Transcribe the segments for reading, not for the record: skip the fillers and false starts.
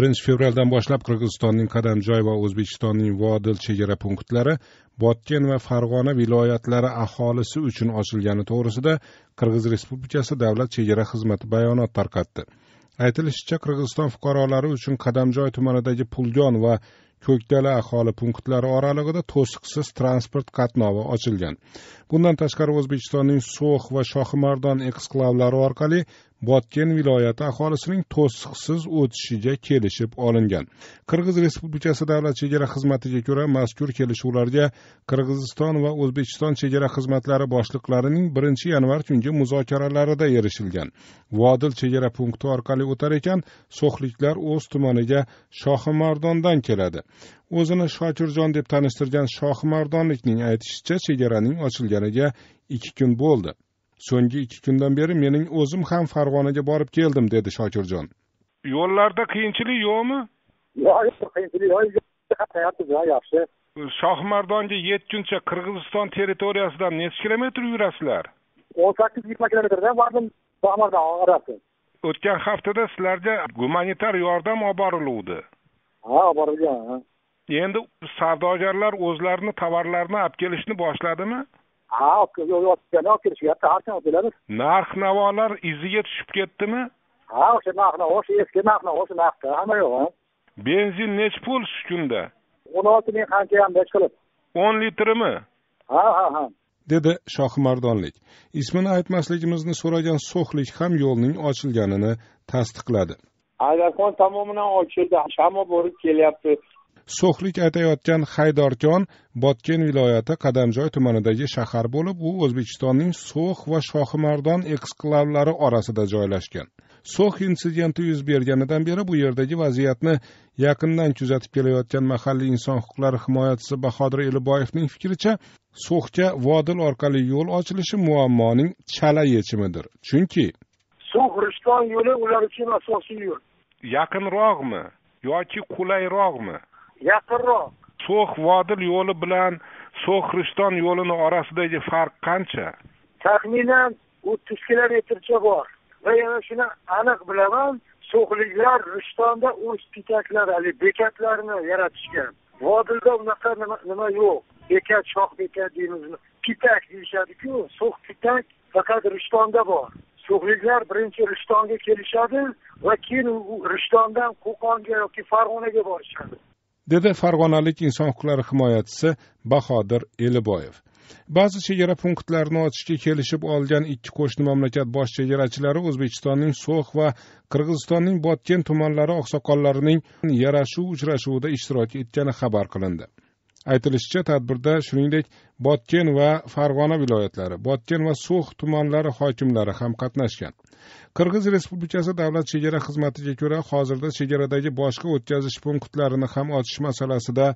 1 fevraldan boshlab Qirg'izistonning Qadamjoy va O'zbekistonning Vodil chegara punktlari Botken va Farg'ona viloyatlari aholisi uchun ochilgani to'g'risida Qirg'iz Respublikasi Davlat chegara xizmati bayonot tarqatdi. Aytilishicha, Qirg'iziston fuqarolari uchun Qadamjoy tumanidagi Puljon va Koʻktala aholi punktlari oralig'ida to'siqsiz transport qatnovi ochilgan. Bundan tashqari O'zbekistonning Soʻx va Shohimardon eksklavlari orqali Botken viloyati aholisining to'siqsiz o'tishiga kelishib olingan. Qirg'iz Respublikasi Davlat chegara xizmatiga ko'ra mazkur kelishuvlarga Qirg'iziston va O'zbekiston chegara xizmatlari boshliqlarining 1 yanvar kungi muzokaralarida erishilgan. Vodil chegara punkti orqali o'tar ekan, so'xliklar o'z tumaniga Shohimardondan keladi. O'zini Şakır Can deb tanishtirgan Shohimardonlikning aytishicha, chegaraning ochilganiga 2 kun bo'ldi. So'nggi 2 kundan beri mening o'zim ham Farg'onaga borib keldim, dedi Şakır Can. Yo'llarda qiyinchilik yo'qmi? Yo'q, qiyinchilik yo'q. Hayot juda yaxshi. Shohimardonga yetguncha Qirg'iziston territoriyasidan necha kilometr yurasizlar? 18-20 kilometrdan bordim, Shohimardon orasi. O'tgan haftada sizlarga gumanitar yordam olib borildi. Ha, borilgan. Endi savdogarlar o'zlarini tovarlarini olib kelishni boshladimi? Ha, yo'q, kelishyapti, har kim o'zlari. Narx-navolar iziga tushib ketdimi? Ha, o'sha narx-navo, o'sha eski narx-navo, o'sha narxda hamma yo'q. Benzin nech pul shu kunda? 16 ming qancha ham deb qilib. 10 litrmi? Ha, dedi Shohimardonlik. Ismini aytmasligimizni so'ragan so'xlik ham yo'lning ochilganini tasdiqladi. Haydarkan tamomidan ochildi, hamma borib kelyapti. So'xlik aytayotgan Haydarkan Botken viloyati Qadamjoy tumanidagi shahar bo'lib, u O'zbekistonning So'x va Shohimardon eksklavlari orasida joylashgan. So'x insidenti yuz berganidan beri bu yerdagi vaziyatni yaqindan kuzatib kelayotgan mahalliy inson huquqlari himoyachisi Bahodir Ilboyevning fikricha, So'xga Vodil orqali yo'l ochilishi muammoning chala yechimidir. Chunki So'x Rishton yo'li ular uchun asosiy yo'l. Yaqinroqmi yoki qulayroqmi? Yaqinroq. So'x Vodil yo'li bilan So'x Rishton yo'lini orasidagi farq qancha? Taxminan 30 kilometrcha bor. Va yana shuni aniq bilaman, so'xliklar Rishtonda o'z pikaklari, bekatlarini yaratishgan. Vodilda unaqa nima yo'q. Bekat, shoh bekat deymiz. Pikak deyishadi-ku, So'x pikak faqat Rishtonda bor. So'xliklar birinchi Rishtonga kelishadi va keyin Rishtondan Qo'qonga yoki Farg'onaga borishadi, dedi farg'onalik inson huquqlari himoyachisi Bahodir Ilboyev. Ba'zi chegara punktlarini ochishga kelishib olgan 2 qo'shni mamlakat bosh chegarachilari O'zbekistonning So'x va Qirg'izistonning Botken tumanlari oqsoqollarining yarashuv uchrashuvida ishtirok etgani xabar qilindi. Aytilishicha, tadbirda shuningdek Botken va Farg'ona viloyatlari, Botken va So'x tumanlari hokimlari ham qatnashgan. Qirg'iz Respublikasi Davlat chegara xizmatiga ko'ra, hozirda chegaradagi boshqa o'tkazish punktlarini ham ochish masalasida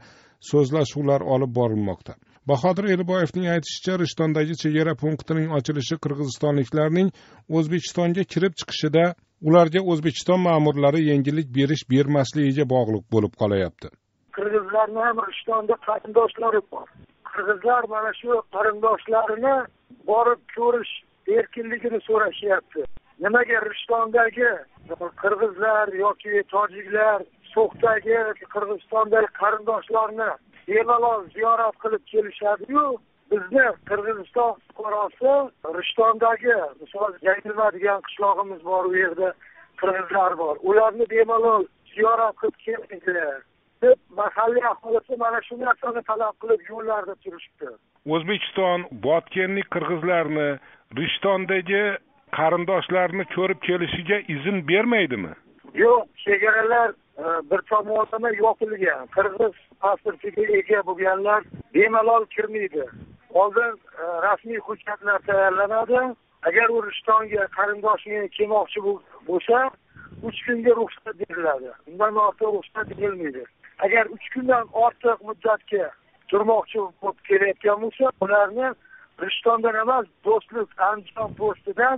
so'zlashuvlar olib borilmoqda. Bahodir Elboyevning aytishicha, Rishtondagi chegara punktining ochilishi qirg'izistonliklarning O'zbekistonga kirib chiqishida ularga O'zbekiston ma'murlari yengillik berish-bermasligiga bog'liq bo'lib qolayapti. Qirg'izlarning ham Rishtonda qarindoshlari bor. Qirg'izlar mana shu qarindoshlarini borib ko'rish erkinligini so'rashyapti. Nimaga Rishtondagi qirg'izlar yoki tojiklar So'xdagi Qirg'izistondagi qarindoshlarni bemalol ziyorat qilib kelishadi-yu, bizni Qirg'iziston fuqarosi Rishtondagi, masalan, Yangiva degan qishlog'imiz bor, u yerda qirg'izlar bor. Ularni bemalol ziyorat qilib kelinglar deb mahalliy aholisi mana shu narsani talab qilib yo'llarda turishdi. O'zbekiston Botkenlik qirg'izlarni Rishtondagi qarindoshlarni ko'rib kelishiga izin bermaydimi? Yo'q, chegaralar bir tomonlama yopilgan. Qirg'iz pasportiga ega bo'lganlar bemalol kirmaydi. Oldin rasmiy hujjatlar tayyorlanadi. Agar u Rishtonga qarindoshini kelmoqchi bo'lsa, 3 kunga ruxsat beriladi. Undan ortiq ruxsat berilmaydi. Agar 3 kundan ortiq muddatga turmoqchi bo'lib kelayotgan bo'lsa, ularni Rishtondan emas, Do'stlik Andijon postidan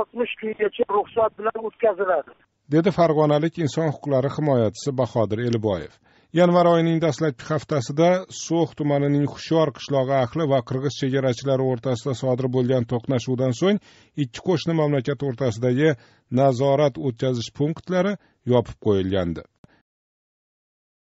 60 kungacha ruxsat bilan o'tkaziladi, dedi farg'onalik inson huquqlari himoyachisi Bahodir Elboyev. Yanvar oyining dastlabki haftasida So'x tumanining Xushvar qishlog'i ahli va qirg'iz chegarachilari o'rtasida sodir bo'lgan to'qnashuvdan so'ng 2 qo'shni mamlakat o'rtasidagi nazorat o'tkazish punktlari yopib qo'yilgandi.